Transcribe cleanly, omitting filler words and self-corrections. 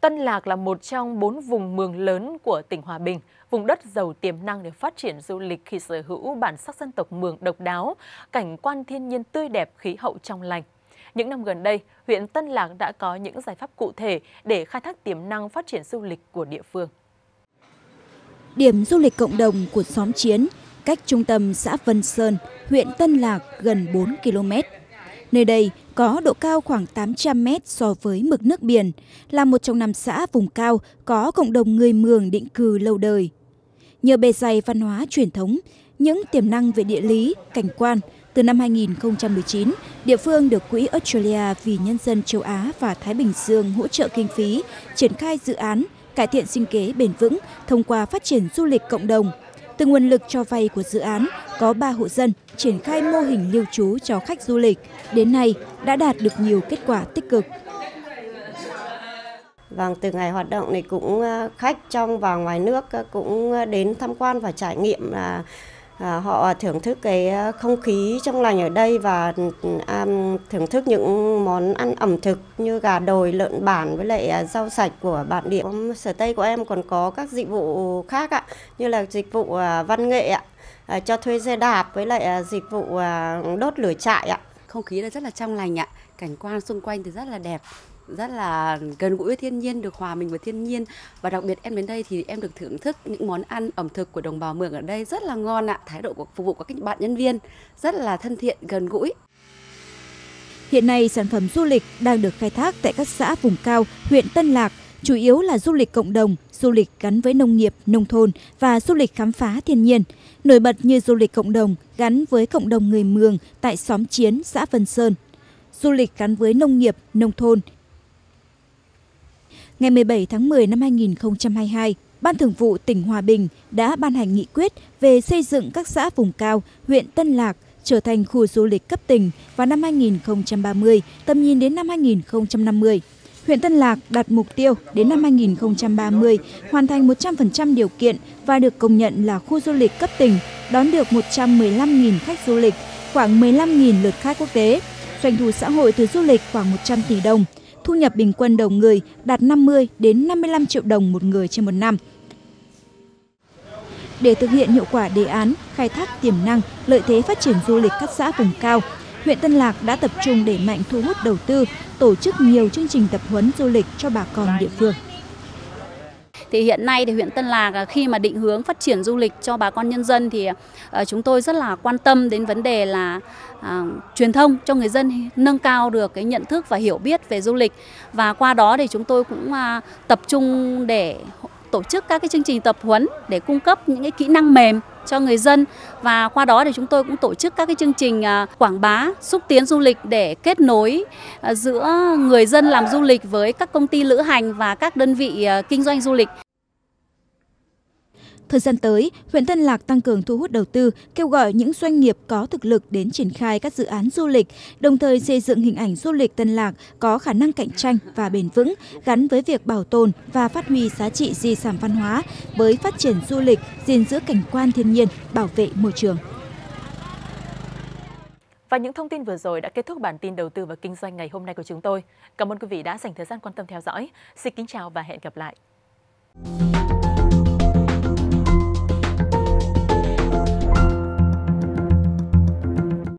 Tân Lạc là một trong 4 vùng mường lớn của tỉnh Hòa Bình, vùng đất giàu tiềm năng để phát triển du lịch khi sở hữu bản sắc dân tộc Mường độc đáo, cảnh quan thiên nhiên tươi đẹp, khí hậu trong lành. Những năm gần đây, huyện Tân Lạc đã có những giải pháp cụ thể để khai thác tiềm năng phát triển du lịch của địa phương. Điểm du lịch cộng đồng của xóm Chiến, cách trung tâm xã Vân Sơn, huyện Tân Lạc gần 4 km. Nơi đây có độ cao khoảng 800 m so với mực nước biển, là một trong 5 xã vùng cao có cộng đồng người Mường định cư lâu đời. Nhờ bề dày văn hóa truyền thống, những tiềm năng về địa lý, cảnh quan, từ năm 2019, địa phương được Quỹ Australia vì Nhân dân Châu Á và Thái Bình Dương hỗ trợ kinh phí, triển khai dự án cải thiện sinh kế bền vững thông qua phát triển du lịch cộng đồng. Từ nguồn lực cho vay của dự án, có 3 hộ dân triển khai mô hình lưu trú cho khách du lịch. Đến nay, đã đạt được nhiều kết quả tích cực. Vâng, từ ngày hoạt động này cũng khách trong và ngoài nước cũng đến tham quan và trải nghiệm, họ thưởng thức cái không khí trong lành ở đây và thưởng thức những món ăn ẩm thực như gà đồi, lợn bản với lại rau sạch của bản địa. Sở Tây của em còn có các dịch vụ khác ạ, như là dịch vụ văn nghệ ạ, cho thuê xe đạp với lại dịch vụ đốt lửa trại ạ. Không khí là rất là trong lành ạ, cảnh quan xung quanh thì rất là đẹp, rất là gần gũi với thiên nhiên, được hòa mình với thiên nhiên. Và đặc biệt em đến đây thì em được thưởng thức những món ăn ẩm thực của đồng bào Mường ở đây rất là ngon ạ. Thái độ của phục vụ của các bạn nhân viên rất là thân thiện, gần gũi. Hiện nay sản phẩm du lịch đang được khai thác tại các xã vùng cao huyện Tân Lạc, chủ yếu là du lịch cộng đồng, du lịch gắn với nông nghiệp, nông thôn và du lịch khám phá thiên nhiên. Nổi bật như du lịch cộng đồng gắn với cộng đồng người Mường tại xóm Chiến, xã Vân Sơn, du lịch gắn với nông nghiệp, nông thôn. Ngày 17 tháng 10 năm 2022, Ban Thường vụ tỉnh Hòa Bình đã ban hành nghị quyết về xây dựng các xã vùng cao, huyện Tân Lạc trở thành khu du lịch cấp tỉnh vào năm 2030, tầm nhìn đến năm 2050. Huyện Tân Lạc đặt mục tiêu đến năm 2030 hoàn thành 100% điều kiện và được công nhận là khu du lịch cấp tỉnh, đón được 115.000 khách du lịch, khoảng 15.000 lượt khách quốc tế, doanh thu xã hội từ du lịch khoảng 100 tỷ đồng. Thu nhập bình quân đầu người đạt 50 đến 55 triệu đồng một người trên một năm. Để thực hiện hiệu quả đề án khai thác tiềm năng, lợi thế phát triển du lịch các xã vùng cao, huyện Tân Lạc đã tập trung đẩy mạnh thu hút đầu tư, tổ chức nhiều chương trình tập huấn du lịch cho bà con địa phương. Thì hiện nay thì huyện Tân Lạc khi mà định hướng phát triển du lịch cho bà con nhân dân thì chúng tôi rất là quan tâm đến vấn đề là truyền thông cho người dân nâng cao được cái nhận thức và hiểu biết về du lịch. Và qua đó thì chúng tôi cũng tập trung để tổ chức các cái chương trình tập huấn để cung cấp những cái kỹ năng mềm cho người dân, và qua đó thì chúng tôi cũng tổ chức các cái chương trình quảng bá, xúc tiến du lịch để kết nối giữa người dân làm du lịch với các công ty lữ hành và các đơn vị kinh doanh du lịch. Thời gian tới, huyện Tân Lạc tăng cường thu hút đầu tư, kêu gọi những doanh nghiệp có thực lực đến triển khai các dự án du lịch, đồng thời xây dựng hình ảnh du lịch Tân Lạc có khả năng cạnh tranh và bền vững, gắn với việc bảo tồn và phát huy giá trị di sản văn hóa, với phát triển du lịch, gìn giữ cảnh quan thiên nhiên, bảo vệ môi trường. Và những thông tin vừa rồi đã kết thúc bản tin đầu tư và kinh doanh ngày hôm nay của chúng tôi. Cảm ơn quý vị đã dành thời gian quan tâm theo dõi. Xin kính chào và hẹn gặp lại.